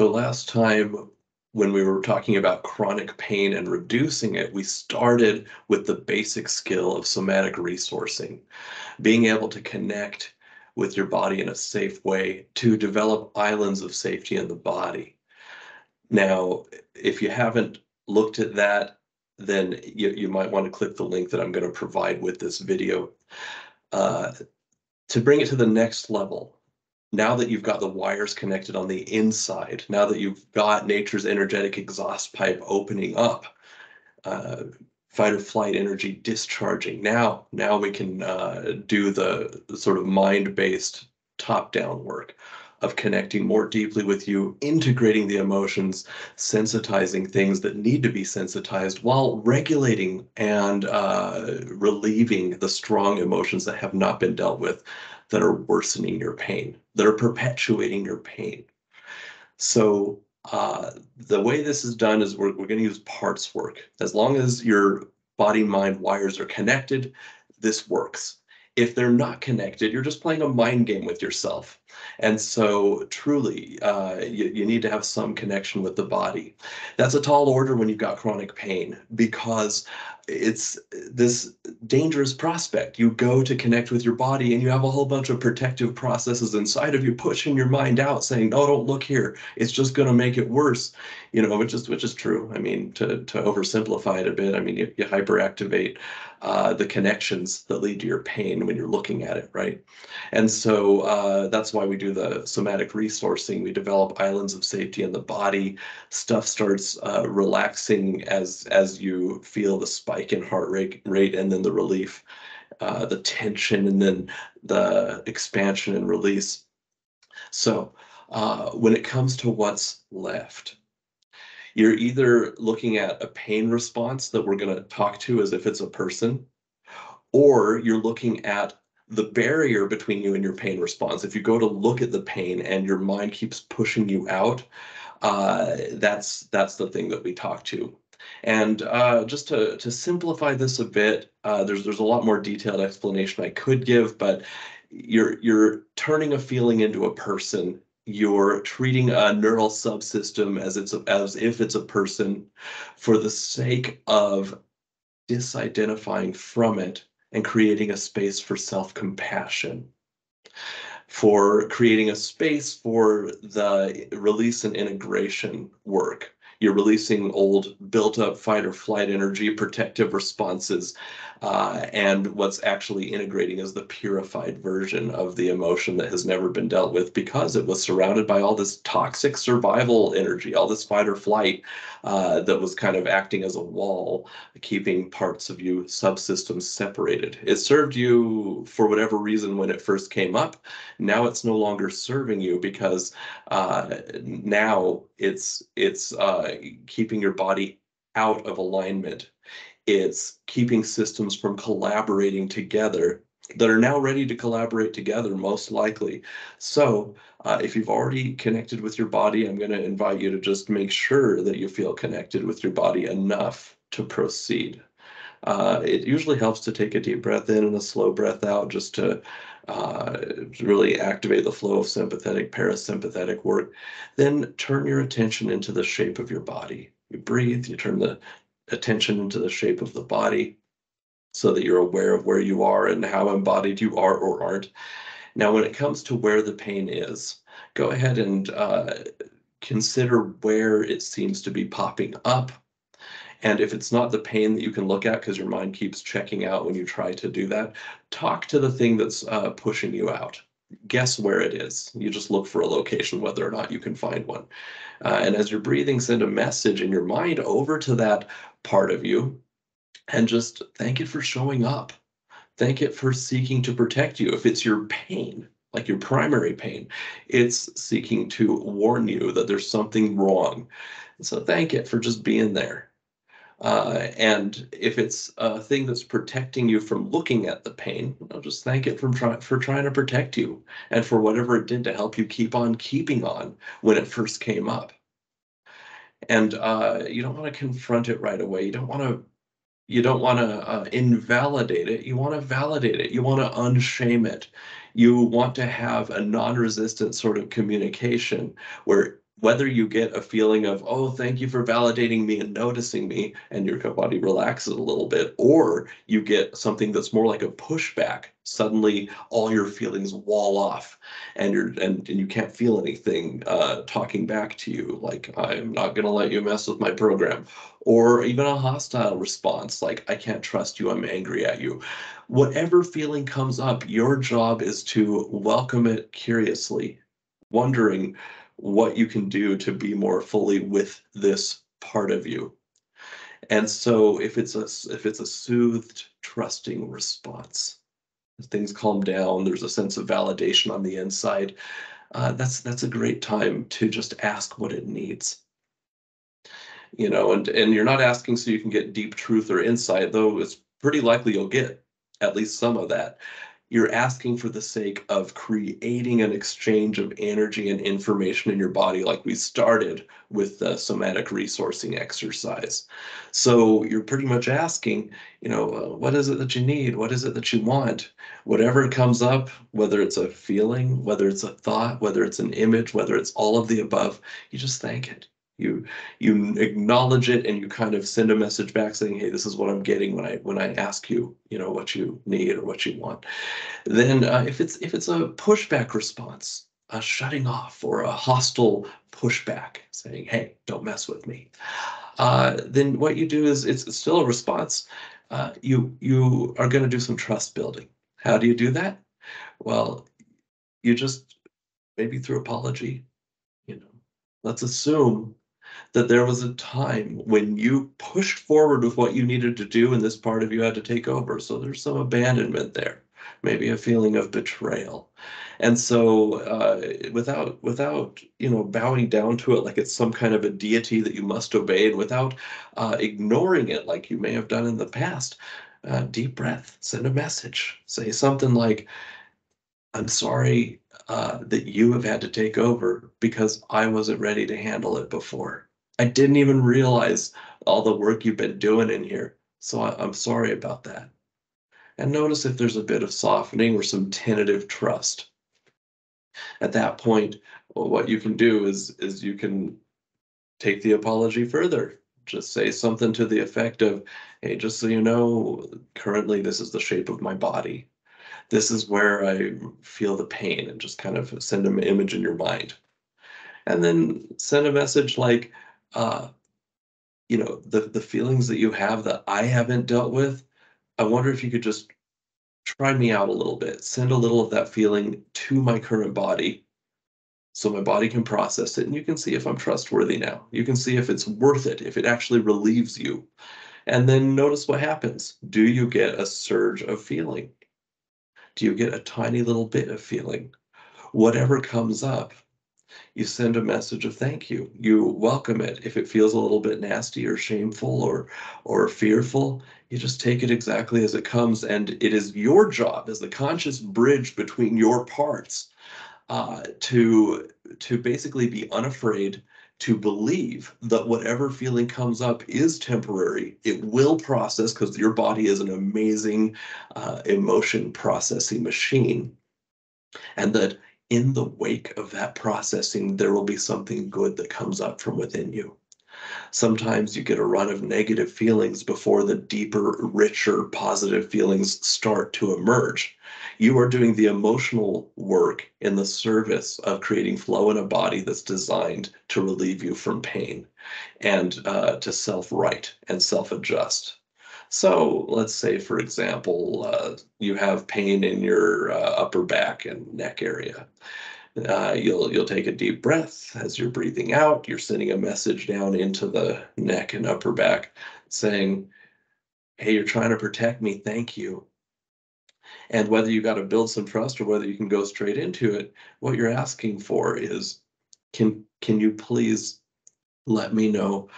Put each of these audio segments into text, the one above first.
So last time when we were talking about chronic pain and reducing it, we started with the basic skill of somatic resourcing, being able to connect with your body in a safe way to develop islands of safety in the body. Now, if you haven't looked at that, then you might want to click the link that I'm going to provide with this video. To bring it to the next level, now that you've got the wires connected on the inside, now that you've got nature's energetic exhaust pipe opening up, fight or flight energy discharging, now we can do the sort of mind-based top-down work of connecting more deeply with you, integrating the emotions, sensitizing things that need to be sensitized while regulating and relieving the strong emotions that have not been dealt with, that are worsening your pain, that are perpetuating your pain. So the way this is done is we're going to use parts work. As long as your body-mind wires are connected, this works. If they're not connected, you're just playing a mind game with yourself. And so truly, you need to have some connection with the body. That's a tall order when you've got chronic pain, because it's this dangerous prospect. You go to connect with your body and you have a whole bunch of protective processes inside of you pushing your mind out saying, no, don't look here. It's just going to make it worse, you know, which is true. I mean, to oversimplify it a bit, I mean, you hyperactivate the connections that lead to your pain when you're looking at it, right? And so that's why we do the somatic resourcing. We develop islands of safety in the body. Stuff starts relaxing as you feel the spike in heart rate and then the relief, the tension, and then the expansion and release. So when it comes to what's left, you're either looking at a pain response that we're going to talk to as if it's a person, or you're looking at the barrier between you and your pain response. If you go to look at the pain and your mind keeps pushing you out, that's the thing that we talk to. And just to simplify this a bit, there's a lot more detailed explanation I could give, but you're turning a feeling into a person. You're treating a neural subsystem as if it's a person for the sake of disidentifying from it and creating a space for self-compassion, for creating a space for the release and integration work. You're releasing old built-up fight or flight energy, protective responses, and what's actually integrating is the purified version of the emotion that has never been dealt with because it was surrounded by all this toxic survival energy, all this fight or flight that was kind of acting as a wall, keeping parts of you subsystems separated. It served you for whatever reason when it first came up. Now it's no longer serving you because now it's keeping your body out of alignment. It's keeping systems from collaborating together that are now ready to collaborate together, most likely. So if you've already connected with your body, I'm going to invite you to just make sure that you feel connected with your body enough to proceed. It usually helps to take a deep breath in and a slow breath out just to really activate the flow of sympathetic, parasympathetic work. Then turn your attention into the shape of your body. You breathe, you turn the attention into the shape of the body so that you're aware of where you are and how embodied you are or aren't. Now, when it comes to where the pain is, go ahead and consider where it seems to be popping up. And if it's not the pain that you can look at because your mind keeps checking out when you try to do that, talk to the thing that's pushing you out. Guess where it is. You just look for a location, whether or not you can find one. And as you're breathing, send a message in your mind over to that part of you and just thank it for showing up. Thank it for seeking to protect you. If it's your pain, like your primary pain, it's seeking to warn you that there's something wrong. So thank it for just being there. And if it's a thing that's protecting you from looking at the pain, I'll just thank it for trying to protect you and for whatever it did to help you keep on keeping on when it first came up. And you don't want to confront it right away. You don't want to invalidate it. You want to validate it. You want to unshame it. You want to have a non-resistant sort of communication where whether you get a feeling of, oh, thank you for validating me and noticing me, and your body relaxes a little bit, or you get something that's more like a pushback. Suddenly all your feelings wall off and you can't feel anything talking back to you, like, I'm not going to let you mess with my program, or even a hostile response, like, I can't trust you, I'm angry at you. Whatever feeling comes up, your job is to welcome it curiously, wondering what you can do to be more fully with this part of you. And so if it's a soothed, trusting response, things calm down, there's a sense of validation on the inside, that's a great time to just ask what it needs. You know, and you're not asking so you can get deep truth or insight, though it's pretty likely you'll get at least some of that. You're asking for the sake of creating an exchange of energy and information in your body, like we started with the somatic resourcing exercise. So you're pretty much asking, you know, what is it that you need? What is it that you want? Whatever comes up, whether it's a feeling, whether it's a thought, whether it's an image, whether it's all of the above, you just thank it. You acknowledge it, and you kind of send a message back saying, hey, this is what I'm getting when I ask you, you know, what you need or what you want. Then if it's a pushback response, a shutting off or a hostile pushback saying, hey, don't mess with me, then what you do is, it's still a response. You are going to do some trust building. How do you do that? Well, you just, maybe through apology, you know, let's assume that there was a time when you pushed forward with what you needed to do and this part of you had to take over. So there's some abandonment there, maybe a feeling of betrayal. And so without you know, bowing down to it like it's some kind of a deity that you must obey, and without ignoring it like you may have done in the past, deep breath, send a message. Say something like, I'm sorry that you have had to take over because I wasn't ready to handle it before. I didn't even realize all the work you've been doing in here. So I'm sorry about that. And notice if there's a bit of softening or some tentative trust. At that point, what you can do is you can take the apology further. Just say something to the effect of, hey, just so you know, currently this is the shape of my body. This is where I feel the pain, and just kind of send an image in your mind. And then send a message like, you know, the feelings that you have that I haven't dealt with, I wonder if you could just try me out a little bit, send a little of that feeling to my current body so my body can process it. And you can see if I'm trustworthy now. You can see if it's worth it, if it actually relieves you. And then notice what happens. Do you get a surge of feeling? Do you get a tiny little bit of feeling? Whatever comes up, you send a message of thank you. You welcome it. If it feels a little bit nasty or shameful or fearful, you just take it exactly as it comes. And it is your job as the conscious bridge between your parts to basically be unafraid to believe that whatever feeling comes up is temporary. It will process, because your body is an amazing emotion processing machine. And that in the wake of that processing, there will be something good that comes up from within you. Sometimes you get a run of negative feelings before the deeper, richer, positive feelings start to emerge. You are doing the emotional work in the service of creating flow in a body that's designed to relieve you from pain and to self-right and self-adjust. So let's say, for example, you have pain in your upper back and neck area. You'll take a deep breath as you're breathing out. You're sending a message down into the neck and upper back saying, hey, you're trying to protect me. Thank you. And whether you got to build some trust or whether you can go straight into it, what you're asking for is, can you please let me know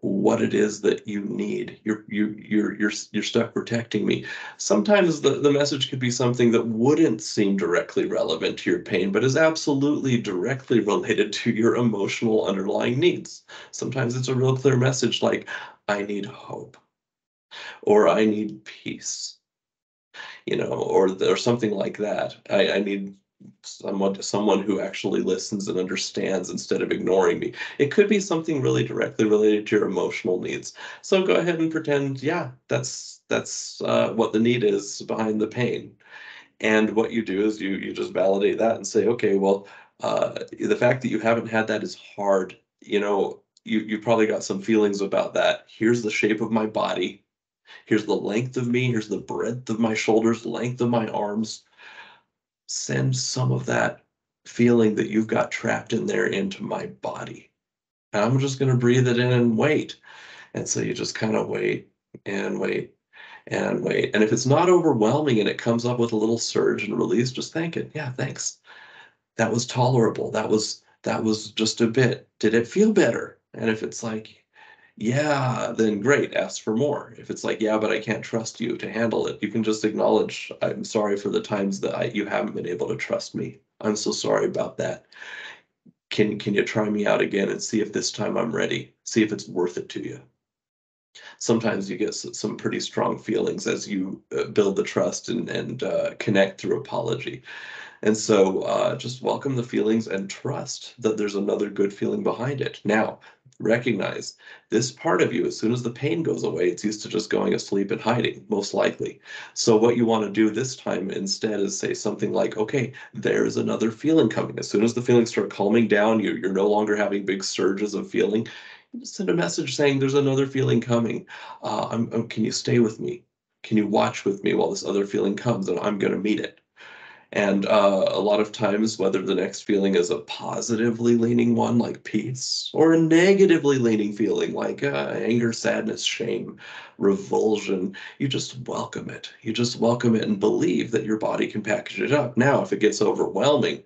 what it is that you need? You're stuck protecting me. Sometimes the message could be something that wouldn't seem directly relevant to your pain, but is absolutely directly related to your emotional underlying needs. Sometimes it's a real clear message like, I need hope, or I need peace, you know, or something like that. I need someone who actually listens and understands instead of ignoring me. It could be something really directly related to your emotional needs. So go ahead and pretend, yeah, that's what the need is behind the pain. And what you do is you just validate that and say, okay, well, the fact that you haven't had that is hard. You know, you probably got some feelings about that. Here's the shape of my body. Here's the length of me. Here's the breadth of my shoulders, length of my arms. Send some of that feeling that you've got trapped in there into my body. And I'm just going to breathe it in and wait. And so you just kind of wait and wait and wait. And if it's not overwhelming and it comes up with a little surge and release, just thank it. Yeah, thanks. That was tolerable. That was just a bit. Did it feel better? And if it's like, yeah, then great, ask for more. If it's like, yeah, but I can't trust you to handle it, you can just acknowledge, I'm sorry for the times that you haven't been able to trust me. I'm so sorry about that. Can you try me out again and see if this time I'm ready? See if it's worth it to you. Sometimes you get some pretty strong feelings as you build the trust and connect through apology. And so just welcome the feelings and trust that there's another good feeling behind it. Now, recognize this part of you, as soon as the pain goes away, it's used to just going asleep and hiding, most likely. So what you want to do this time instead is say something like, okay, there's another feeling coming. As soon as the feelings start calming down, you're no longer having big surges of feeling. You just send a message saying there's another feeling coming. Can you stay with me? Can you watch with me while this other feeling comes? And I'm going to meet it. And a lot of times, whether the next feeling is a positively leaning one, like peace, or a negatively leaning feeling, like anger, sadness, shame, revulsion, you just welcome it. You just welcome it and believe that your body can package it up. Now, if it gets overwhelming,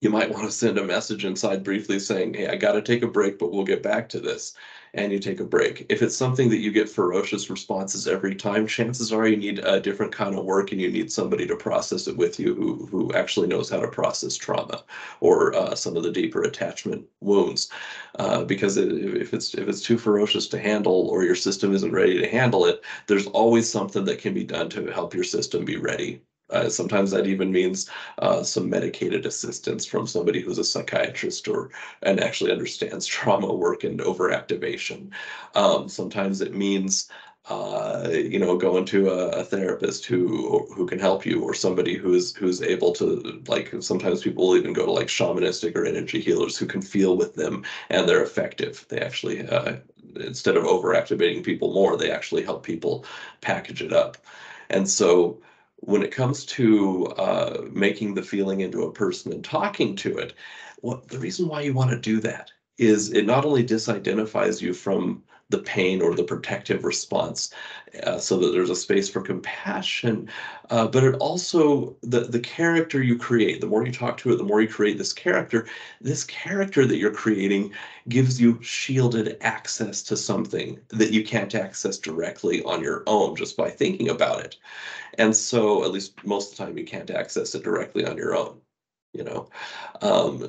you might want to send a message inside briefly saying, hey, I got to take a break, but we'll get back to this. And you take a break. If it's something that you get ferocious responses every time, chances are you need a different kind of work and you need somebody to process it with you who actually knows how to process trauma or some of the deeper attachment wounds. Because if it's too ferocious to handle or your system isn't ready to handle it, there's always something that can be done to help your system be ready. Sometimes that even means some medicated assistance from somebody who's a psychiatrist and actually understands trauma work and overactivation. Sometimes it means, going to a therapist who can help you, or somebody who's able to, like, sometimes people will even go to like shamanistic or energy healers who can feel with them, and they're effective. They actually, instead of overactivating people more, they actually help people package it up. And so when it comes to making the feeling into a person and talking to it, the reason why you want to do that is it not only disidentifies you from the pain or the protective response so that there's a space for compassion, but it also, the character you create, the more you talk to it, the more you create this character that you're creating gives you shielded access to something that you can't access directly on your own just by thinking about it. And so, at least most of the time, you can't access it directly on your own.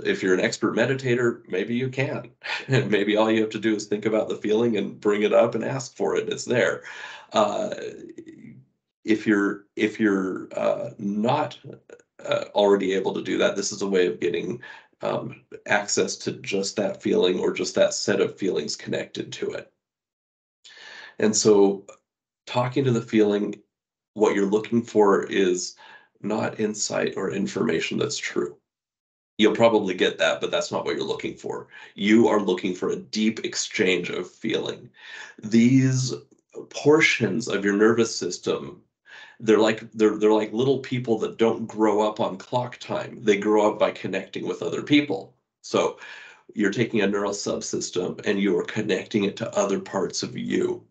If you're an expert meditator, maybe you can. And maybe all you have to do is think about the feeling and bring it up and ask for it. It's there. If you're not already able to do that, this is a way of getting access to just that feeling or just that set of feelings connected to it. And so, talking to the feeling, what you're looking for is not insight or information that's true. You'll probably get that, but that's not what you're looking for. You are looking for a deep exchange of feeling. These portions of your nervous system, they're like little people that don't grow up on clock time. They grow up by connecting with other people. So you're taking a neural subsystem and you are connecting it to other parts of you.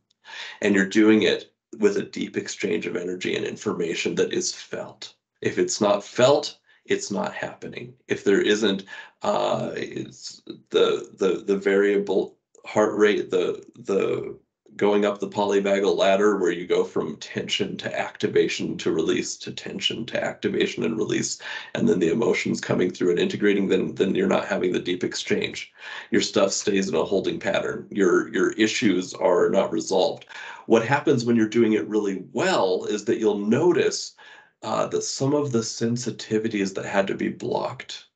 And you're doing it with a deep exchange of energy and information that is felt. If it's not felt, it's not happening. If there isn't it's the variable heart rate, the going up the polyvagal ladder where you go from tension to activation to release to tension to activation and release, and then the emotions coming through and integrating, then you're not having the deep exchange. Your stuff stays in a holding pattern. Your issues are not resolved. What happens when you're doing it really well is that you'll notice that some of the sensitivities that had to be blocked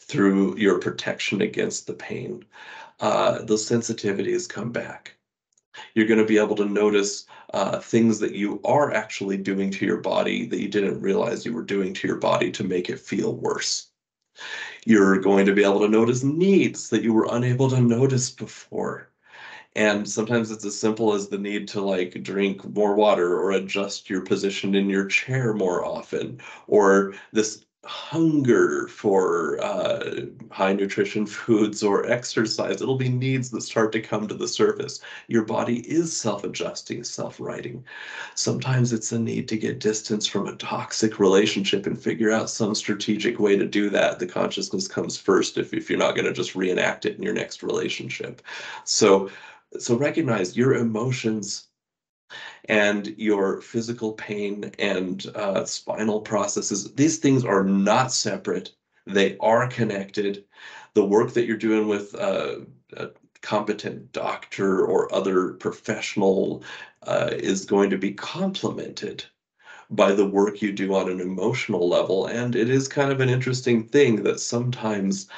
through your protection against the pain, those sensitivities come back. You're going to be able to notice things that you are actually doing to your body that you didn't realize you were doing to your body to make it feel worse. You're going to be able to notice needs that you were unable to notice before. And sometimes it's as simple as the need to like drink more water or adjust your position in your chair more often, or this hunger for high nutrition foods or exercise. It'll be needs that start to come to the surface. Your body is self-adjusting, self-righting. Sometimes it's a need to get distance from a toxic relationship and figure out some strategic way to do that. The consciousness comes first if you're not going to just reenact it in your next relationship. So recognize your emotions and your physical pain and spinal processes. These things are not separate. They are connected. The work that you're doing with a competent doctor or other professional is going to be complemented by the work you do on an emotional level. And it is kind of an interesting thing that sometimes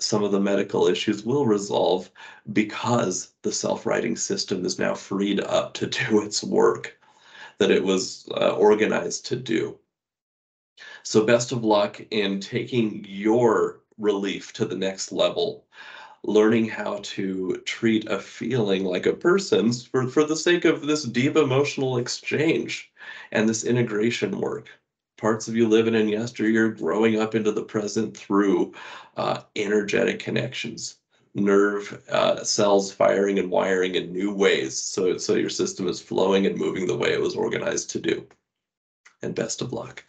some of the medical issues will resolve because the self-righting system is now freed up to do its work that it was organized to do. So best of luck in taking your relief to the next level, learning how to treat a feeling like a person's for the sake of this deep emotional exchange and this integration work. Parts of you living in yesteryear, growing up into the present through energetic connections, nerve cells firing and wiring in new ways. So your system is flowing and moving the way it was organized to do. And best of luck.